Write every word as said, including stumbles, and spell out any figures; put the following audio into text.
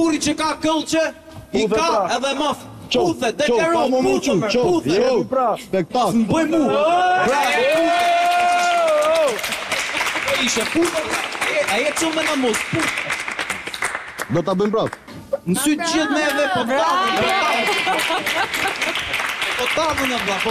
burri që ka këllqe, i ka edhe maf. Puthe, dekaro, puthe me, puthe. Së mbëj mu. Ishe puthe, a je që me në mos, puthe. Do t'a bëjmë prap. Në sytë gjithë neve, po t'avën, po t'avën, po t'avën e bla, po t'avën.